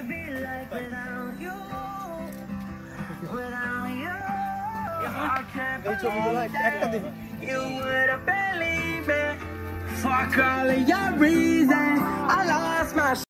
can't be like without you. Without you, I can't believe that you wouldn't believe me. Fuck all of your reasons, I lost my shit.